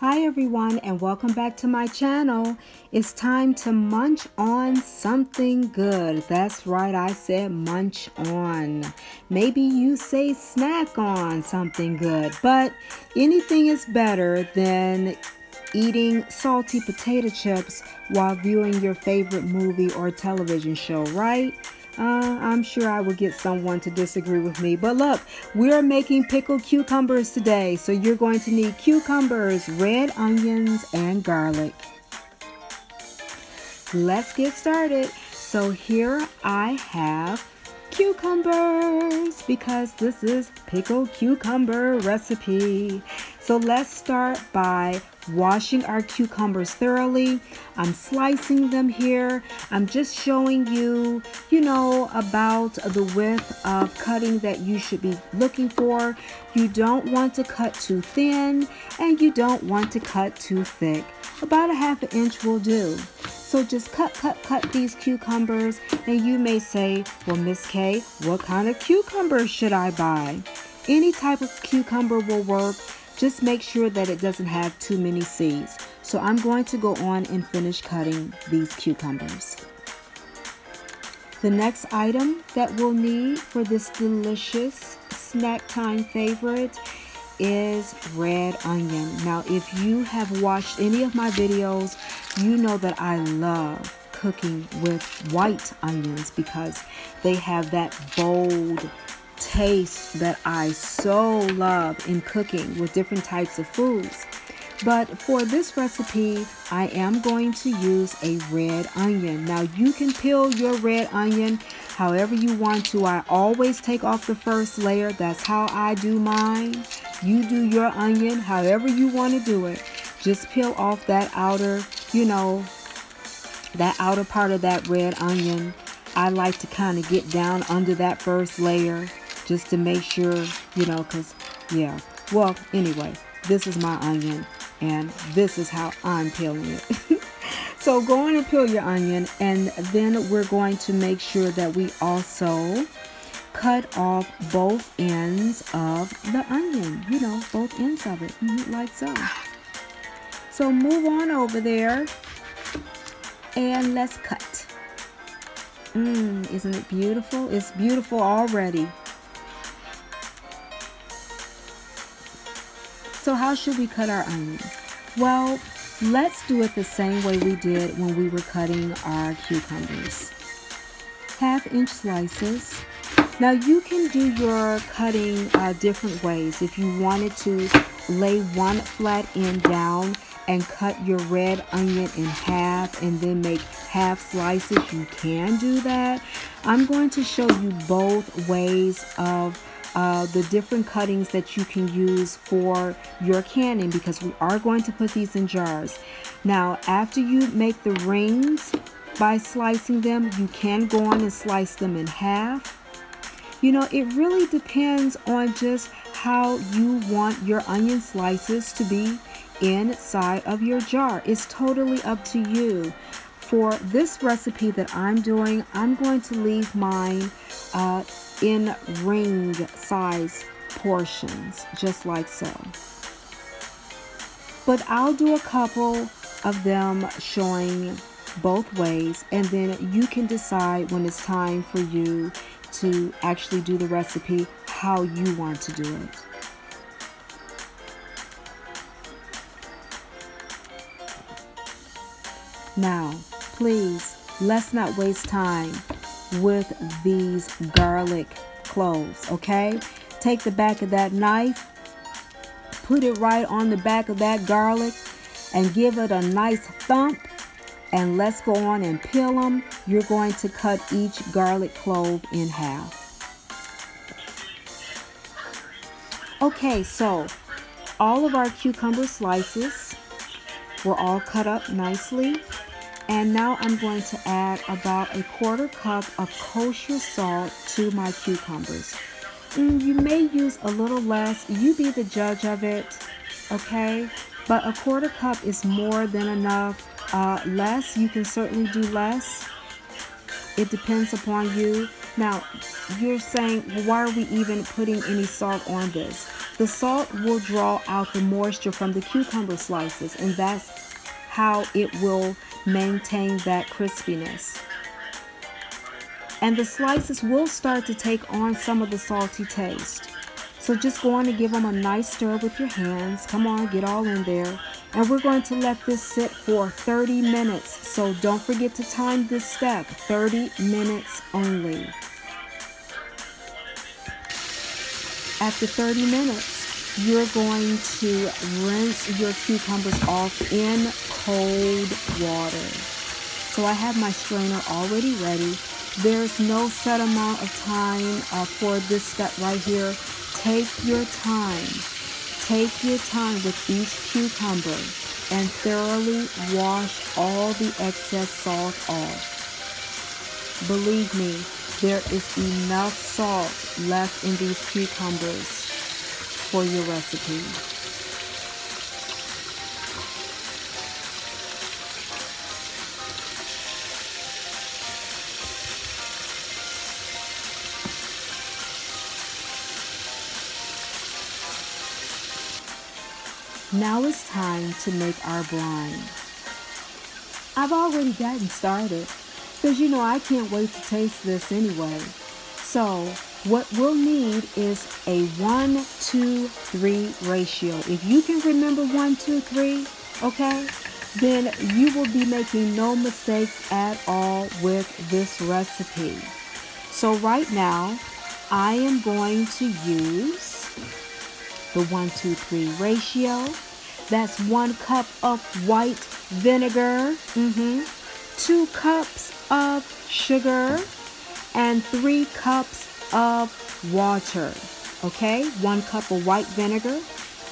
Hi everyone, and welcome back to my channel. It's time to munch on something good. That's right, I said munch on. Maybe you say snack on something good, but anything is better than eating salty potato chips while viewing your favorite movie or television show, right? I'm sure I will get someone to disagree with me, but look, we're making pickled cucumbers today, so you're going to need cucumbers, red onions, and garlic. Let's get started. So here I have cucumbers because this is pickled cucumber recipe. So let's start by washing our cucumbers thoroughly. I'm slicing them here. I'm just showing you, about the width of cutting that you should be looking for. You don't want to cut too thin and you don't want to cut too thick. About a half an inch will do. So just cut these cucumbers, and you may say, well, Miss K, what kind of cucumber should I buy? Any type of cucumber will work. Just make sure that it doesn't have too many seeds. So I'm going to go on and finish cutting these cucumbers. The next item that we'll need for this delicious snack time favorite is red onion. Now, if you have watched any of my videos, you know that I love cooking with white onions because they have that bold taste that I so love in cooking with different types of foods. But for this recipe, I am going to use a red onion. Now, you can peel your red onion however you want to. I always take off the first layer. That's how I do mine. You do your onion however you want to do it. Just peel off that outer, that outer part of that red onion. I like to kind of get down under that first layer just to make sure, anyway, this is my onion and this is how I'm peeling it. So go on and peel your onion, and then we're going to make sure that we also cut off both ends of the onion, both ends of it, like so. So move on over there and let's cut. Isn't it beautiful? It's beautiful already. So how should we cut our onion? Well, let's do it the same way we did when we were cutting our cucumbers. Half-inch slices. Now, you can do your cutting different ways. If you wanted to lay one flat end down and cut your red onion in half and then make half slices, you can do that. I'm going to show you both ways of the different cuttings that you can use for your canning, because we are going to put these in jars. Now, after you make the rings by slicing them, you can go on and slice them in half. It really depends on just how you want your onion slices to be inside of your jar. It's totally up to you. For this recipe that I'm doing, I'm going to leave mine in ring size portions, just like so. But I'll do a couple of them showing both ways, and then you can decide when it's time for you to actually do the recipe how you want to do it. Now, please, let's not waste time with these garlic cloves, okay? Take the back of that knife, put it right on the back of that garlic, and give it a nice thump. And let's go on and peel them. You're going to cut each garlic clove in half. Okay, so all of our cucumber slices were all cut up nicely. And now I'm going to add about a quarter cup of kosher salt to my cucumbers. You may use a little less. You be the judge of it, okay? But a quarter cup is more than enough. Less, you can certainly do less. It depends upon you. Now, you're saying, well, why are we even putting any salt on this? The salt will draw out the moisture from the cucumber slices, and that's how it will maintain that crispiness. And the slices will start to take on some of the salty taste. So just go on and give them a nice stir with your hands. Come on, get all in there. And we're going to let this sit for 30 minutes. So don't forget to time this step, 30 minutes only. After 30 minutes, you're going to rinse your cucumbers off in cold water. So I have my strainer already ready. There's no set amount of time for this step right here. Take your time. Take your time with each cucumber and thoroughly wash all the excess salt off. Believe me, there is enough salt left in these cucumbers for your recipe. Now it's time to make our brine. I've already gotten started because you know I can't wait to taste this anyway. So what we'll need is a 1:2:3 ratio. If you can remember 1, 2, 3, okay, then you will be making no mistakes at all with this recipe. So right now I am going to use the 1:2:3 ratio. That's 1 cup of white vinegar, 2 cups of sugar, and 3 cups of water. Okay, 1 cup of white vinegar,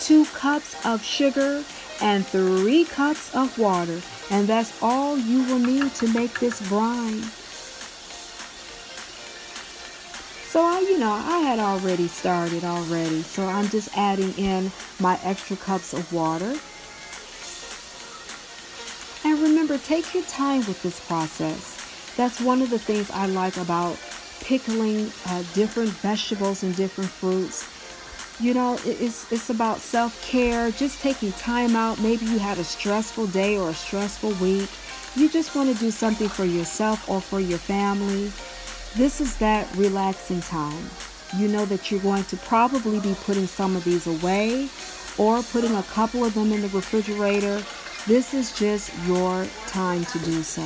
2 cups of sugar, and 3 cups of water. And that's all you will need to make this brine. So I had already started already, so I'm just adding in my extra cups of water. And remember, take your time with this process. That's one of the things I like about pickling different vegetables and different fruits. You know, it's about self-care, just taking time out. Maybe you had a stressful day or a stressful week. You just want to do something for yourself or for your family. This is that relaxing time. You know that you're going to probably be putting some of these away or putting a couple of them in the refrigerator. This is just your time to do so.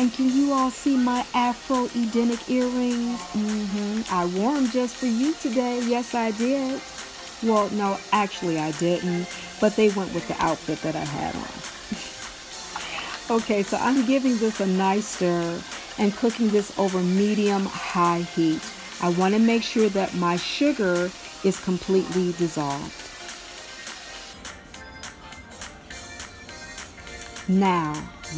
And can you all see my Afro-Edenic earrings? I wore them just for you today. Yes, I did. Well, no, actually I didn't, but they went with the outfit that I had on. Okay, so I'm giving this a nice stir and cooking this over medium-high heat. I want to make sure that my sugar is completely dissolved. Now,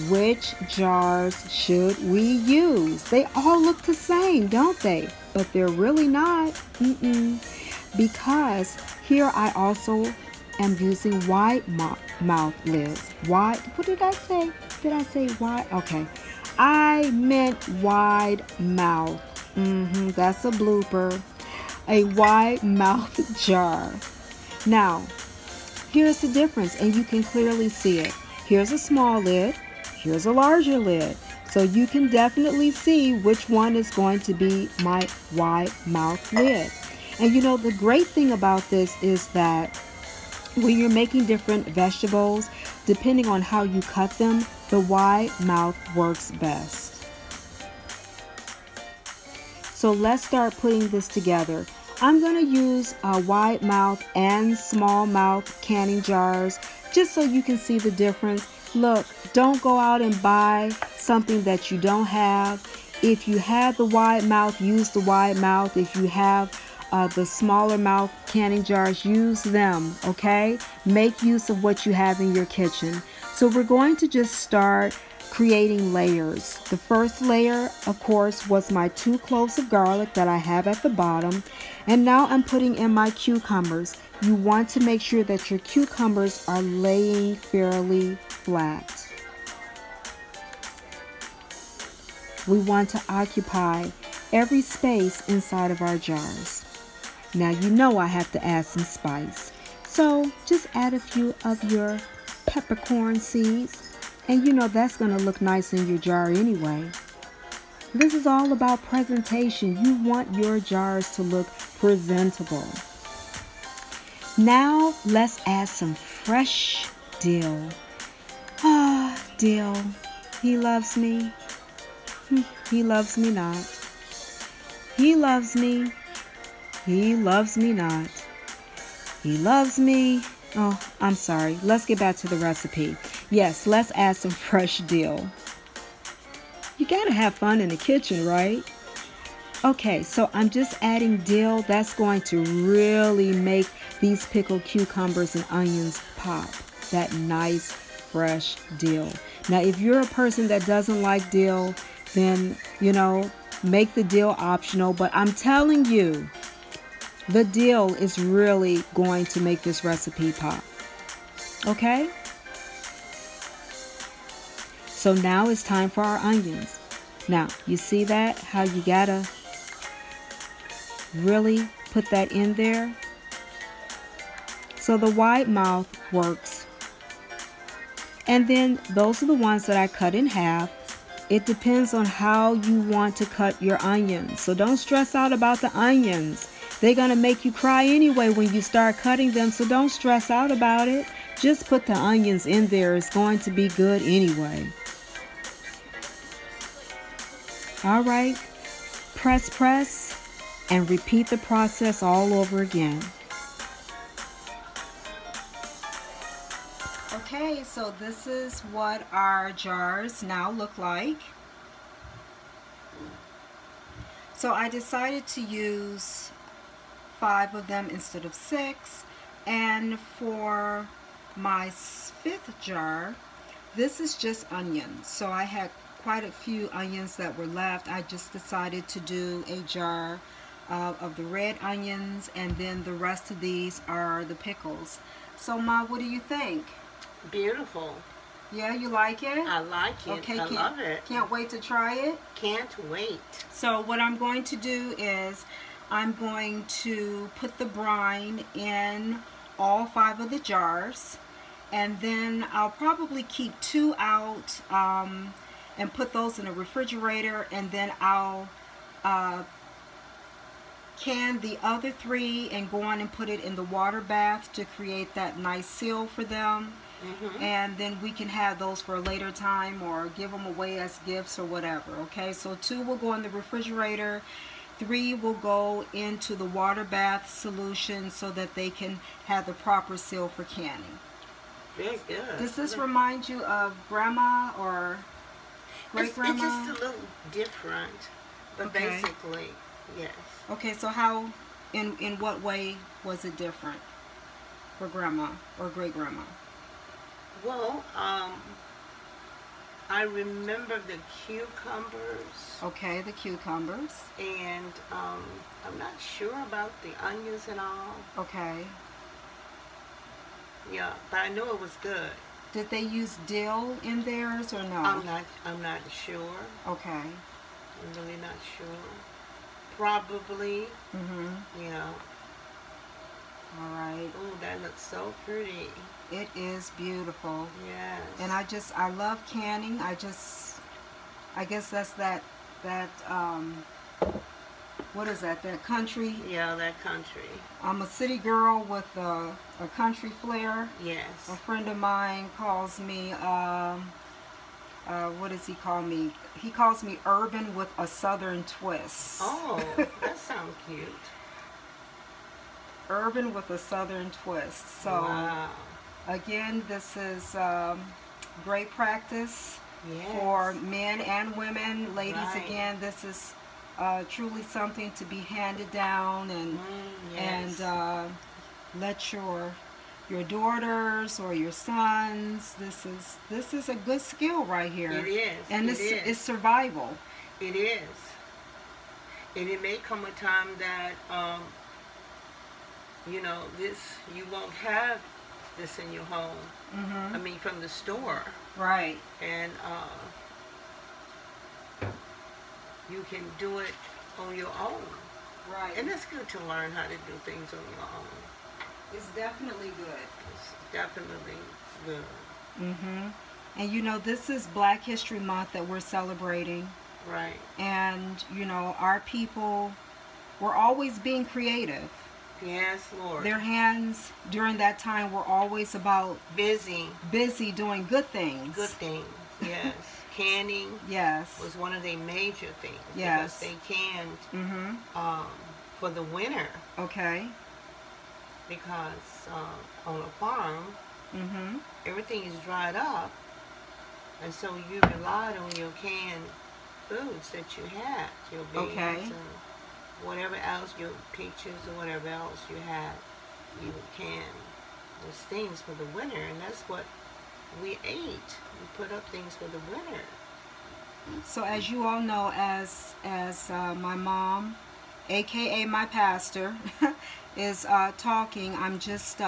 which jars should we use? They all look the same, don't they? But they're really not. Because here I also am using wide mouth lids. Wide, what did I say? Did I say wide? Okay. I meant wide mouth. That's a blooper. A wide mouth jar. Now, here's the difference, and you can clearly see it. Here's a small lid. Here's a larger lid. So you can definitely see which one is going to be my wide mouth lid. And you know, the great thing about this is that when you're making different vegetables, depending on how you cut them, the wide mouth works best. So let's start putting this together. I'm going to use wide mouth and small mouth canning jars just so you can see the difference. Look, don't go out and buy something that you don't have. If you have the wide mouth, use the wide mouth. If you have the smaller mouth canning jars, use them, okay? Make use of what you have in your kitchen. So we're going to just start creating layers. The first layer, of course, was my 2 cloves of garlic that I have at the bottom. And now I'm putting in my cucumbers. You want to make sure that your cucumbers are laying fairly flat. We want to occupy every space inside of our jars. Now you know I have to add some spice. So just add a few of your peppercorn seeds, and you know that's going to look nice in your jar anyway. This is all about presentation. You want your jars to look presentable. Now let's add some fresh dill. Ah, dill. He loves me. He loves me not. He loves me. He loves me not. He loves me. Oh, I'm sorry. Let's get back to the recipe. Yes, let's add some fresh dill. You gotta have fun in the kitchen, right? Okay, so I'm just adding dill. That's going to really make these pickled cucumbers and onions pop. That nice, fresh dill. Now, if you're a person that doesn't like dill, then, you know, make the dill optional. But I'm telling you, the dill is really going to make this recipe pop. Okay? So now it's time for our onions. Now, you see that? How you gotta really put that in there? So the wide mouth works. And then those are the ones that I cut in half. It depends on how you want to cut your onions. So don't stress out about the onions. They're gonna make you cry anyway when you start cutting them. So don't stress out about it. Just put the onions in there. It's going to be good anyway. All right, press, and repeat the process all over again. Okay, so this is what our jars now look like. So I decided to use 5 of them instead of 6. And for my 5th jar, this is just onions. So I had quite a few onions that were left. I just decided to do a jar of the red onions, and then the rest of these are the pickles. So Ma, what do you think? Beautiful. Yeah, you like it? I like it. Okay, I love it. Can't wait to try it? Can't wait. So what I'm going to do is I'm going to put the brine in all 5 of the jars, and then I'll probably keep 2 out and put those in the refrigerator, and then I'll can the other 3 and go on and put it in the water bath to create that nice seal for them. Mm-hmm. And then we can have those for a later time or give them away as gifts or whatever. Okay, so 2 will go in the refrigerator, 3 will go into the water bath solution so that they can have the proper seal for canning. Very good. Does this remind you of grandma or great-grandma? It's just a little different, but okay. Basically, yes. Okay, so how, in what way was it different for grandma or great-grandma? Well, I remember the cucumbers. Okay, the cucumbers. And I'm not sure about the onions and all. Okay. Yeah, but I know it was good. Did they use dill in theirs or no? I'm not sure. Okay. I'm really not sure. Probably. Mm-hmm. Yeah. All right. Oh, that looks so pretty. It is beautiful. Yes. And I love canning. I guess that's that what is that? That country? Yeah, that country. I'm a city girl with a country flair. Yes. A friend of mine calls me, what does he call me? He calls me urban with a southern twist. Oh, that sounds cute. Urban with a southern twist. So wow. Again, this is great practice. Yes. For men and women. Ladies, right. Again, this is truly something to be handed down, and yes. And let your daughters or your sons. This is a good skill right here. It is. And it's survival. It is. And it may come a time that you know, you won't have this in your home. Mm-hmm. I mean, from the store. Right. And you can do it on your own. Right. And it's good to learn how to do things on your own. It's definitely good. It's definitely good. Mm-hmm. And you know, this is Black History Month that we're celebrating. Right. And you know, our people were always being creative. Yes, Lord. Their hands during that time were always about busy doing good things. Good things. Yes. Canning. Yes. Was one of their major things. Yes. Because they canned for the winter. Okay. Because on a farm, everything is dried up, and so you relied on your canned foods that you had, your beans and whatever else, your peaches or whatever else you had, you can those things for the winter, and that's what we ate. We put up things for the winter. So as you all know, as my mom, aka my pastor, is talking, I'm just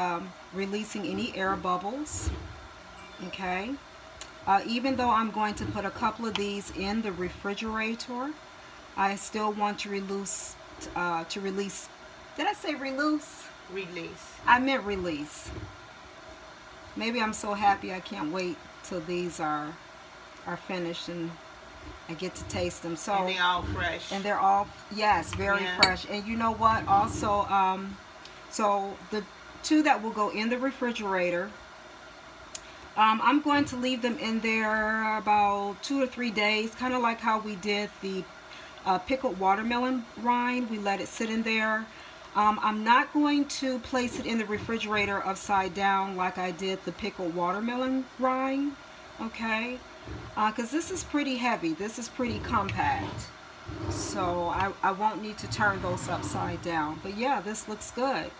releasing any air bubbles, okay? Even though I'm going to put a couple of these in the refrigerator, I still want to release, did I say release? Release. I meant release. Maybe I'm so happy I can't wait till these are finished and I get to taste them. So, and they're all fresh. And they're all, yes, very fresh. And you know what? Also, so the two that will go in the refrigerator, I'm going to leave them in there about 2 or 3 days, kind of like how we did the pickled watermelon rind. We let it sit in there. I'm not going to place it in the refrigerator upside down like I did the pickled watermelon rind, okay? Because this is pretty heavy. This is pretty compact. So I won't need to turn those upside down. But yeah, this looks good.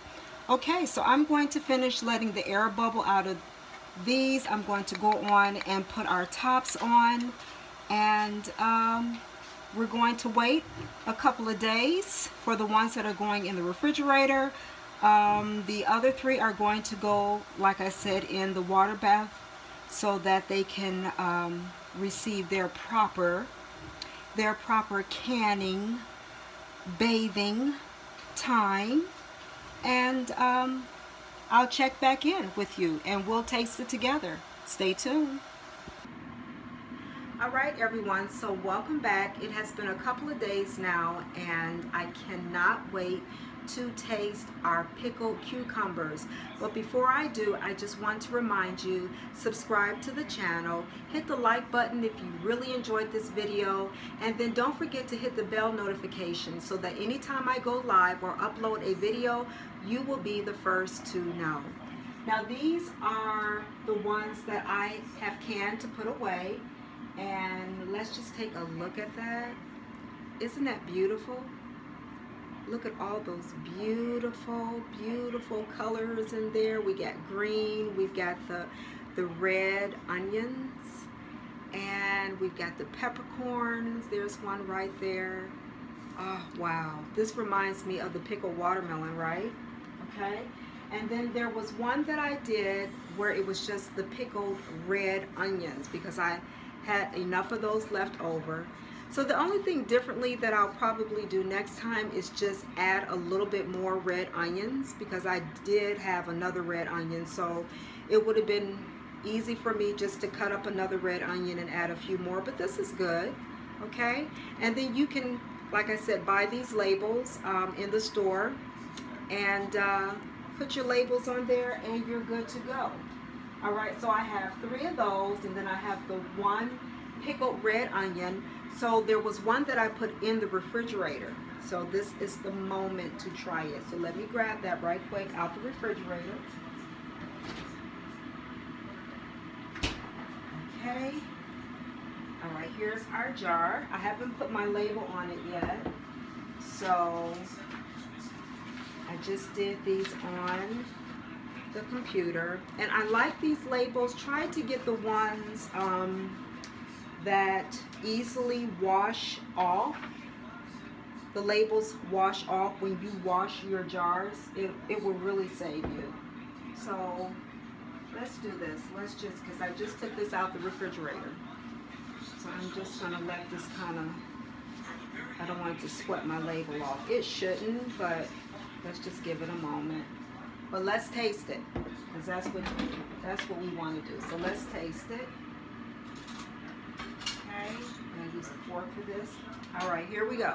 Okay, so I'm going to finish letting the air bubble out of these. I'm going to go on and put our tops on. And we're going to wait a couple of days for the ones that are going in the refrigerator. The other 3 are going to go, like I said, in the water bath, so that they can receive their proper canning, bathing time. And I'll check back in with you and we'll taste it together. Stay tuned. All right, everyone, so welcome back. It has been a couple of days now and I cannot wait to taste our pickled cucumbers. But before I do, I just want to remind you, subscribe to the channel, hit the like button if you really enjoyed this video, and then don't forget to hit the bell notification so that anytime I go live or upload a video, you will be the first to know. Now these are the ones that I have canned to put away, and let's just take a look at that. Isn't that beautiful? Look at all those beautiful, beautiful colors in there. We got green, we've got the red onions, and we've got the peppercorns. There's one right there. Oh, wow. This reminds me of the pickled watermelon, right? Okay. And then there was one that I did where it was just the pickled red onions because I had enough of those left over. So the only thing differently that I'll probably do next time is just add a little bit more red onions because I did have another red onion. So it would have been easy for me just to cut up another red onion and add a few more, but this is good, okay? And then you can, like I said, buy these labels in the store and put your labels on there and you're good to go. All right, so I have 3 of those and then I have the 1 pickled red onion. So there was one that I put in the refrigerator. So this is the moment to try it. So let me grab that right quick out the refrigerator. Okay. All right, here's our jar. I haven't put my label on it yet. So I just did these on the computer. And I like these labels. Try to get the ones that easily wash off. The labels wash off when you wash your jars. It will really save you. So let's do this. Let's just, because I just took this out the refrigerator. So I'm just gonna let this kind of I don't want it to sweat my label off. It shouldn't, but let's just give it a moment. But let's taste it, because that's what we want to do. So let's taste it. Okay, I'm going to use a fork for this. All right, here we go.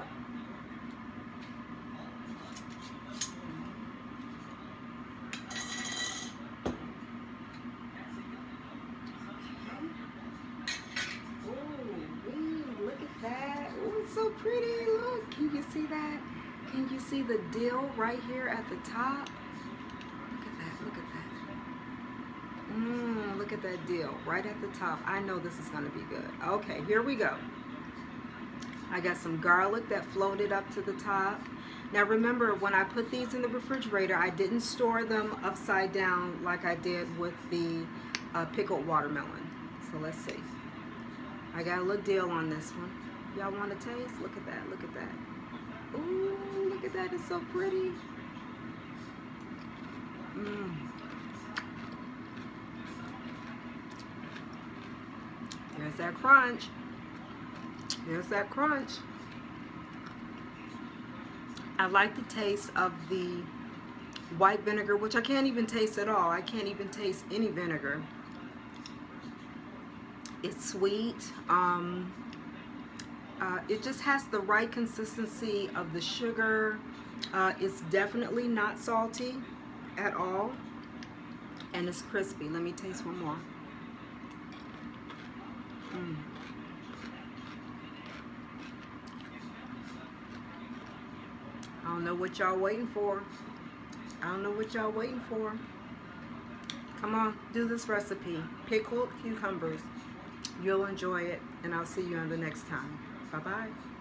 So pretty, look, can you see that? Can you see the dill right here at the top? Look at that, look at that. Look at that dill right at the top. I know this is gonna be good. Okay, here we go. I got some garlic that floated up to the top. Now remember, when I put these in the refrigerator, I didn't store them upside down like I did with the pickled watermelon. So let's see. I got a little dill on this one. Y'all want to taste? Look at that, look at that. Ooh, look at that, it's so pretty. There's that crunch. There's that crunch. I like the taste of the white vinegar, which I can't even taste at all. I can't even taste any vinegar. It's sweet. It just has the right consistency of the sugar. It's definitely not salty at all, and it's crispy. Let me taste one more. I don't know what y'all waiting for. I don't know what y'all waiting for. Come on, do this recipe. Pickled cucumbers. You'll enjoy it, and I'll see you on the next time. Bye-bye.